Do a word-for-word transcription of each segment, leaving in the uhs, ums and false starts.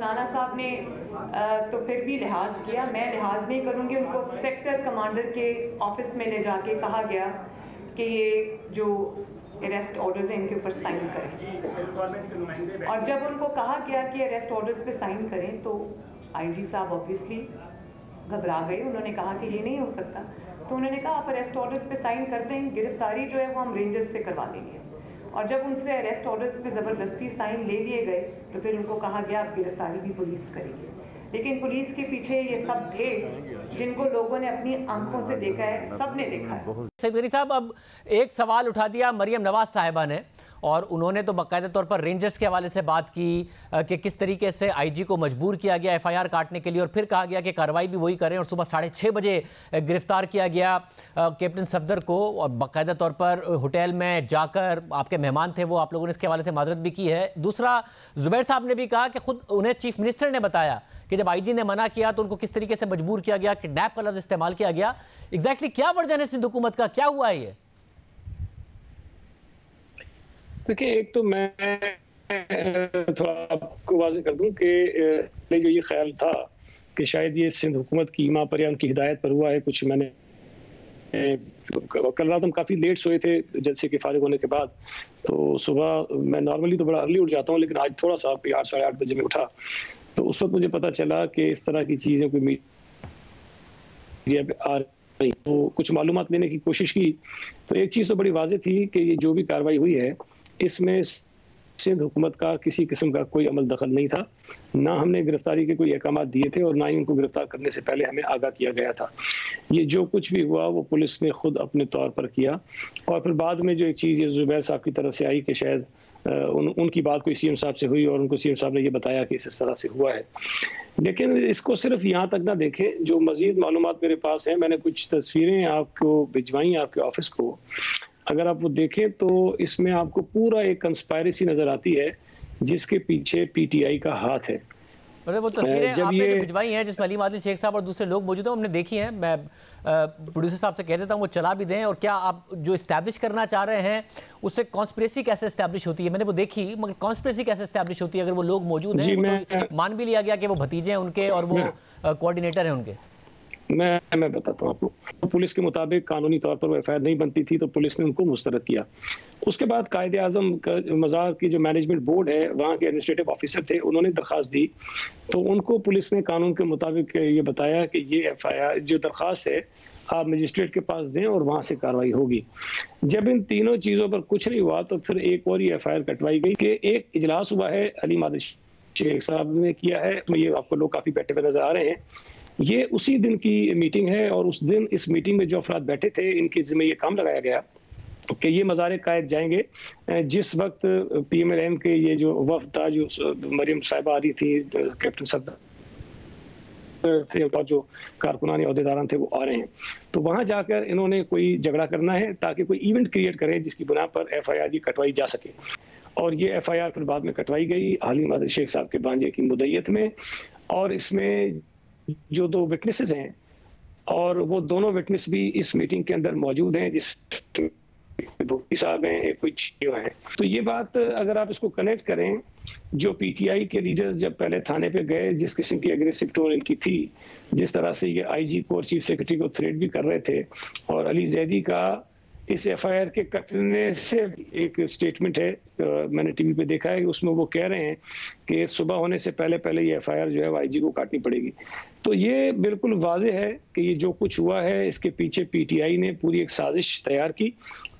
नाना साहब ने तो फिर भी लिहाज किया, मैं लिहाज नहीं करूँगी। उनको सेक्टर कमांडर के ऑफिस में ले जाके कहा गया कि ये जो अरेस्ट ऑर्डर्स हैं इनके ऊपर साइन करें, और जब उनको कहा गया कि अरेस्ट ऑर्डर्स पे साइन करें तो आईजी साहब ऑब्वियसली घबरा गए। उन्होंने कहा कि ये नहीं हो सकता, तो उन्होंने कहा आप अरेस्ट ऑर्डर्स पे साइन कर दें, गिरफ्तारी जो है वो हम रेंजर्स से करवा देंगे। और जब उनसे अरेस्ट ऑर्डर्स पे ज़बरदस्ती साइन ले लिए गए तो फिर उनको कहा गया आप गिरफ्तारी भी पुलिस करेगी। लेकिन पुलिस के पीछे ये सब थे जिनको लोगों ने अपनी आंखों से देखा है, सब ने देखा है। सईद गिरी साहब, अब एक सवाल उठा दिया मरियम नवाज साहिबा ने, और उन्होंने तो बाकायदा तौर पर रेंजर्स के हवाले से बात की कि किस तरीके से आईजी को मजबूर किया गया एफआईआर काटने के लिए, और फिर कहा गया कि कार्रवाई भी वही करें, और सुबह साढ़े छः बजे गिरफ्तार किया गया कैप्टन सफदर को, और बाकायदा तौर पर होटल में जाकर आपके मेहमान थे वो, आप लोगों ने इसके हवाले से माजरत भी की है। दूसरा, ज़ुबैर साहब ने भी कहा कि खुद उन्हें चीफ मिनिस्टर ने बताया कि जब आईजी ने मना किया तो उनको किस तरीके से मजबूर किया गया, किडनैप का लफ्ज़ इस्तेमाल किया गया। एग्जैक्टली क्या वर्जन है सिंध हुकूमत का, क्या हुआ है ये? देखिए, एक तो मैं थोड़ा आपको वाज़े कर दूं कि जो ये ख्याल था कि शायद ये सिंध हुकूमत की ईमा पर या उनकी हिदायत पर हुआ है कुछ, मैंने कल रात हम काफ़ी लेट सोए थे जलसे के फारिग होने के बाद, तो सुबह मैं नॉर्मली तो बड़ा अर्ली उठ जाता हूँ, लेकिन आज थोड़ा सा आठ साढ़े आठ बजे में उठा, तो उस वक्त मुझे पता चला कि इस तरह की चीज़ें कोई मीडिया पे आ रही, तो कुछ मालूमात लेने की कोशिश की। तो एक चीज़ तो बड़ी वाज़ेह थी कि ये जो भी कार्रवाई हुई है इसमें सिंध हुकूमत का किसी किस्म का कोई अमल दखल नहीं था, ना हमने गिरफ्तारी के कोई अहकाम दिए थे और ना ही उनको गिरफ्तार करने से पहले हमें आगाह किया गया था। ये जो कुछ भी हुआ वो पुलिस ने खुद अपने तौर पर किया। और फिर बाद में जो एक चीज़ ये ज़ुबैर साहब की तरफ से आई कि शायद उन, उनकी बात कोई सीएम साहब से हुई और उनको सीएम साहब ने ये बताया कि इस तरह से हुआ है, लेकिन इसको सिर्फ यहाँ तक ना देखें। जो मज़ीद मालूमात मेरे पास हैं, मैंने कुछ तस्वीरें आपको भिजवाई आपके ऑफिस को, अगर आप वो देखें तो इसमें आपको पूरा एक कंस्पायरेसी नजर आती है जिसके पीछे पीटीआई का हाथ है। मतलब वो तस्वीरें आपने जो भिजवाई हैं जिसमें अली मदनी शेख साहब और दूसरे लोग मौजूद हैं, हमने देखी हैं। मैं प्रोड्यूसर साहब से कह देता हूँ वो चला भी दें। और क्या आप जो इस्टेब्लिश करना चाह रहे हैं उससे कॉन्स्पिरेसी कैसे इस्टेब्लिश होती है? मैंने वो देखी, मगर कॉन्स्पिरेसी कैसे इस्टेब्लिश होती है अगर वो लोग मौजूद हैं? मान भी लिया गया कि वो भतीजे हैं उनके और वो कोऑर्डिनेटर हैं उनके। मैं मैं बताता हूँ आपको, पुलिस के मुताबिक कानूनी तौर पर वो एफ आई आर नहीं बनती थी, तो पुलिस ने उनको मुस्तरद किया। उसके बाद कायदे आज़म मज़ार की जो मैनेजमेंट बोर्ड है वहाँ के एडमिनिस्ट्रेटिव ऑफिसर थे, उन्होंने दरख्वास्त दी, तो उनको पुलिस ने कानून के मुताबिक ये बताया कि ये एफ आई आर जो दरख्वास्त है आप मजिस्ट्रेट के पास दें और वहाँ से कार्रवाई होगी। जब इन तीनों चीज़ों पर कुछ नहीं हुआ तो फिर एक और ये एफ आई आर कटवाई गई कि एक इजलास हुआ है, अली मदनी शेख साहब ने किया है, तो ये आपको लोग काफ़ी बैठे हुए नजर आ रहे हैं। ये उसी दिन की मीटिंग है और उस दिन इस मीटिंग में जो अफराद बैठे थे इनके जिम्मे ये काम लगाया गया कि ये मज़ारे कायद जाएंगे। जिस वक्त पी एम एल एम के ये जो वफ था, जो मरियम साहिबा आ रही थी, कैप्टन सफदर थे और जो कारकुनान अहदेदारान थे वो आ रहे हैं, तो वहाँ जाकर इन्होंने कोई झगड़ा करना है ताकि कोई इवेंट क्रिएट करें जिसकी बुनियाद पर एफ आई आर की कटवाई जा सके। और ये एफ आई आर फिर बाद में कटवाई गई अली मदनी शेख साहब के भांजे की मुद्दत में, और इसमें जो दो विटनेसेस हैं और वो दोनों विटनेस भी इस मीटिंग के अंदर मौजूद हैं, जिस साहब हैं कुछ हैं। तो ये बात अगर आप इसको कनेक्ट करें, जो पीटीआई के लीडर्स जब पहले थाने पे गए, जिस किस्म की एग्रेसिव टोन इनकी थी, जिस तरह से ये आईजी को और चीफ सेक्रेटरी को थ्रेट भी कर रहे थे, और अली जैदी का इस एफआईआर के कटने से एक स्टेटमेंट है, मैंने टीवी पे देखा है, उसमें वो कह रहे हैं कि सुबह होने से पहले पहले ये एफआईआर जो है आईजी को काटनी पड़ेगी। तो ये बिल्कुल वाज़े है कि ये जो कुछ हुआ है इसके पीछे पीटीआई ने पूरी एक साजिश तैयार की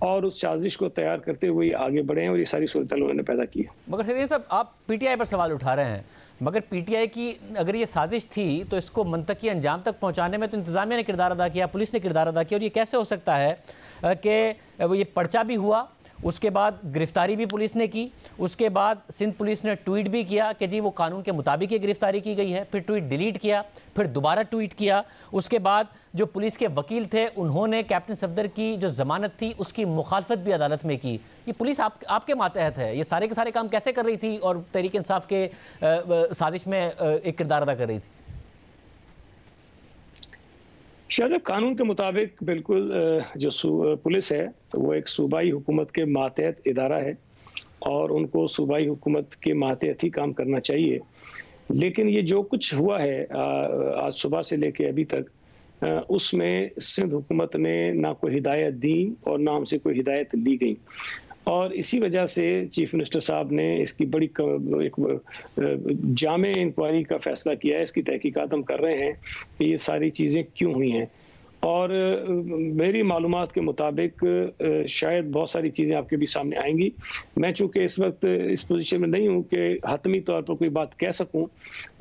और उस साजिश को तैयार करते हुए आगे बढ़े हैं और ये सारी सूरत उन्होंने पैदा की है। मगर सर ये सब आप पीटीआई पर सवाल उठा रहे हैं, मगर पीटीआई की अगर ये साजिश थी तो इसको मनतकी अंजाम तक पहुंचाने में तो इंतज़ामिया ने किरदार अदा किया, पुलिस ने किरदार अदा किया। और ये कैसे हो सकता है कि वो ये पर्चा भी हुआ, उसके बाद गिरफ्तारी भी पुलिस ने की, उसके बाद सिंध पुलिस ने ट्वीट भी किया कि जी वो कानून के मुताबिक ये गिरफ्तारी की गई है, फिर ट्वीट डिलीट किया, फिर दोबारा ट्वीट किया, उसके बाद जो पुलिस के वकील थे उन्होंने कैप्टन सफदर की जो ज़मानत थी उसकी मुखालफत भी अदालत में की। ये पुलिस आप, आपके मातहत है, ये सारे के सारे काम कैसे कर रही थी और तहरीक इंसाफ के आ, साजिश में एक किरदार अदा कर रही थी? शायद कानून के मुताबिक बिल्कुल जो पुलिस है वो एक सूबाई हुकूमत के मातहत इदारा है और उनको सूबाई हुकूमत के मातहत ही काम करना चाहिए। लेकिन ये जो कुछ हुआ है आज सुबह से लेके अभी तक, उसमें सिंध हुकूमत ने ना कोई हिदायत दी और ना हमसे कोई हिदायत ली गई, और इसी वजह से चीफ मिनिस्टर साहब ने इसकी बड़ी एक जामे इंक्वायरी का फैसला किया है। इसकी तहकीकात हम कर रहे हैं कि ये सारी चीज़ें क्यों हुई हैं, और मेरी मालूमात के मुताबिक शायद बहुत सारी चीज़ें आपके भी सामने आएंगी। मैं चूँकि इस वक्त इस पोजीशन में नहीं हूँ कि हतमी तौर पर कोई बात कह सकूँ,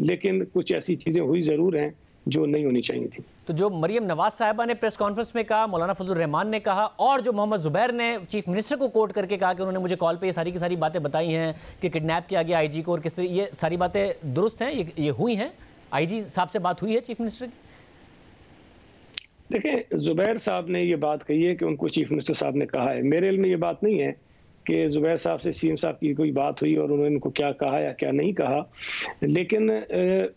लेकिन कुछ ऐसी चीज़ें हुई ज़रूर हैं जो नहीं होनी चाहिए थी। तो जो मरियम नवाज साहिबा ने प्रेस कॉन्फ्रेंस में कहा, मौलाना फजल रहमान ने कहा, और जो मोहम्मद जुबैर ने चीफ मिनिस्टर को कोट करके कहा कि उन्होंने मुझे कॉल पे ये सारी की सारी बातें बताई हैं कि किडनैप किया गया आई जी को और किस तरह, ये सारी बातें दुरुस्त हैं? ये ये हुई हैं? आई जी साहब से बात हुई है चीफ मिनिस्टर की? देखिए, ज़ुबैर साहब ने ये बात कही है कि उनको चीफ मिनिस्टर साहब ने कहा है। मेरे इल्म में ये बात नहीं है कि ज़ुबैर साहब से सी एम साहब की कोई बात हुई और उन्होंने उनको क्या कहा या क्या नहीं कहा, लेकिन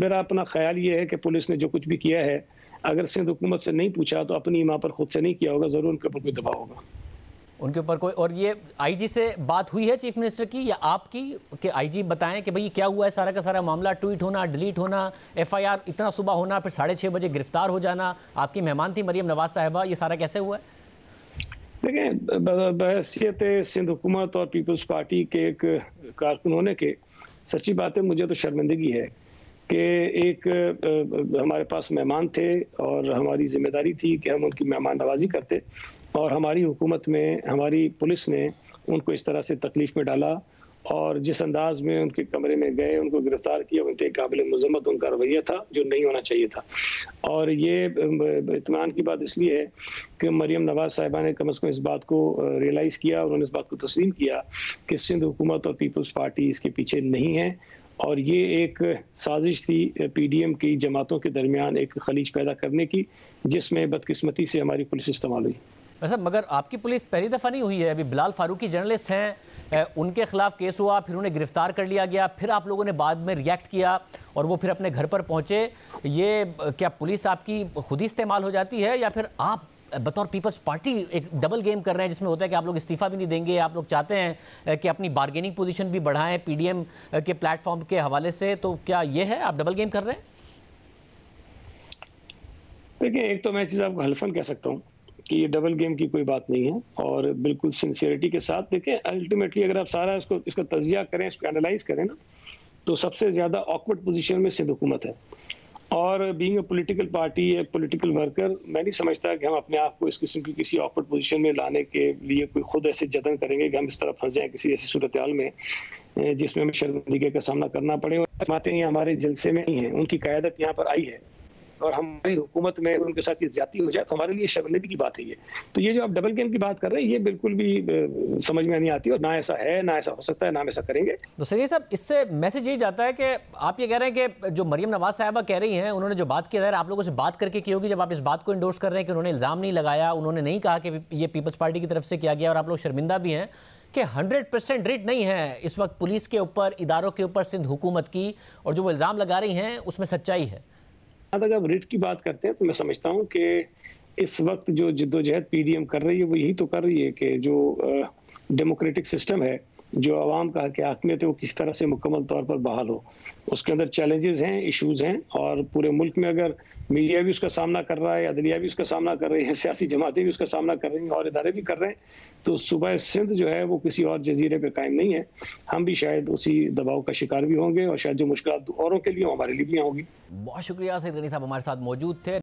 मेरा अपना ख्याल ये है कि पुलिस ने जो कुछ भी किया है, अगर सिंध हुकूमत से नहीं पूछा तो अपनी ईमा पर खुद से नहीं किया होगा, ज़रूर उनके ऊपर कोई दबाव होगा, उनके ऊपर कोई। और ये आईजी से बात हुई है चीफ मिनिस्टर की या आपकी कि आईजी बताएं कि भाई क्या हुआ है सारा का सारा मामला, ट्वीट होना, डिलीट होना, एफ आई आर इतना सुबह होना, फिर साढ़े छः बजे गिरफ्तार हो जाना, आपकी मेहमान थी मरियम नवाज साहिबा, ये सारा कैसे हुआ है? देखें, बहसीत सिंध हुकूमत और पीपल्स पार्टी के एक कारकुन होने के, सच्ची बात है मुझे तो शर्मिंदगी है कि एक हमारे पास मेहमान थे और हमारी जिम्मेदारी थी कि हम उनकी मेहमान नवाजी करते, और हमारी हुकूमत में हमारी पुलिस ने उनको इस तरह से तकलीफ़ में डाला और जिस अंदाज में उनके कमरे में गए, उनको गिरफ़्तार किया, उनके काबिल मजम्मत उनका रवैया था जो नहीं होना चाहिए था। और ये इत्मीनान की बात इसलिए है कि मरियम नवाज साहिबा ने कम अज़ कम इस बात को रियलाइज़ किया, उन्होंने इस बात को तस्लीम किया कि सिंध हुकूमत और पीपल्स पार्टी इसके पीछे नहीं है, और ये एक साजिश थी पी डी एम की जमातों के दरमियान एक खलीज पैदा करने की, जिसमें बदकिस्मती से हमारी पुलिस इस्तेमाल हुई। वैसे मगर आपकी पुलिस पहली दफ़ा नहीं हुई है, अभी बलाल फारूकी जर्नलिस्ट हैं, उनके खिलाफ केस हुआ, फिर उन्हें गिरफ्तार कर लिया गया, फिर आप लोगों ने बाद में रिएक्ट किया और वो फिर अपने घर पर पहुंचे। ये क्या पुलिस आपकी खुद ही इस्तेमाल हो जाती है या फिर आप बतौर पीपल्स पार्टी एक डबल गेम कर रहे हैं, जिसमें होता है कि आप लोग इस्तीफ़ा भी नहीं देंगे, आप लोग चाहते हैं कि अपनी बार्गेनिंग पोजीशन भी बढ़ाएं पी डी एम के प्लेटफॉर्म के हवाले से, तो क्या ये है आप डबल गेम कर रहे हैं? देखिए, एक तो मैं चीज़ आपको हल्फन कह सकता हूँ कि ये डबल गेम की कोई बात नहीं है, और बिल्कुल सिंसियरिटी के साथ। देखें, अल्टीमेटली अगर आप सारा इसको इसका तजिया करें, इसको एनालाइज करें ना, तो सबसे ज़्यादा ऑकवर्ड पोजीशन में सिंध हुकूमत है, और being a political party, a political worker, मैं नहीं समझता कि हम अपने आप को इस किस्म की किसी ऑकवर्ड पोजीशन में लाने के लिए कोई खुद ऐसे जतन करेंगे कि हम इस तरह फंस जाएँ किसी ऐसी सूरत हाल में जिसमें हमें शर्मिंदगी का सामना करना पड़े। ये हमारे जलसे में ही हैं, उनकी क़यादत यहाँ पर आई है, और हमारी हुकूमत में उनके साथ ये ज्यादती हो जाए तो हमारे लिए शर्मिंदगी की बात है ये। तो ये जो आप डबल गेम की बात कर रहे हैं, ये बिल्कुल भी समझ में नहीं आती, और ना ऐसा है, ना ऐसा हो सकता है, ना हम ऐसा करेंगे। तो सही साहब, इससे मैसेज यही जाता है कि आप ये कह रहे हैं कि जो मरियम नवाज साहिबा कह रही हैं, उन्होंने जो बात की है आप लोगों से बात करके की होगी, जब आप इस बात को इंडोर्स कर रहे हैं कि उन्होंने इल्ज़ाम नहीं लगाया, उन्होंने नहीं कहा कि ये पीपल्स पार्टी की तरफ से किया गया, और आप लोग शर्मिंदा भी हैं कि हंड्रेड परसेंट रिट नहीं है इस वक्त पुलिस के ऊपर, इदारों के ऊपर सिंध हुकूमत की, और जो वो इल्ज़ाम लगा रही हैं उसमें सच्चाई है? अगर आप रिट की बात करते हैं तो मैं समझता हूं कि इस वक्त जो जिद्दोजहद पी डी एम कर रही है वो यही तो कर रही है कि जो डेमोक्रेटिक सिस्टम है, जो आवाम का हक हाकिमियत है, वो किस तरह से मुकम्मल तौर पर बहाल हो। उसके अंदर चैलेंजेस हैं, इश्यूज़ हैं, और पूरे मुल्क में अगर मीडिया भी उसका सामना कर रहा है, अदलिया भी उसका सामना कर रही है, सियासी जमातें भी उसका सामना कर रही हैं, और इदारे भी कर रहे हैं, तो सूबा सिंध जो है वो किसी और जजीरे पे कायम नहीं है। हम भी शायद उसी दबाव का शिकार भी होंगे, और शायद जो मुश्किल औरों के लिए हमारे लिए भी होगी। बहुत शुक्रिया सईद गिरी साहब हमारे साथ मौजूद थे।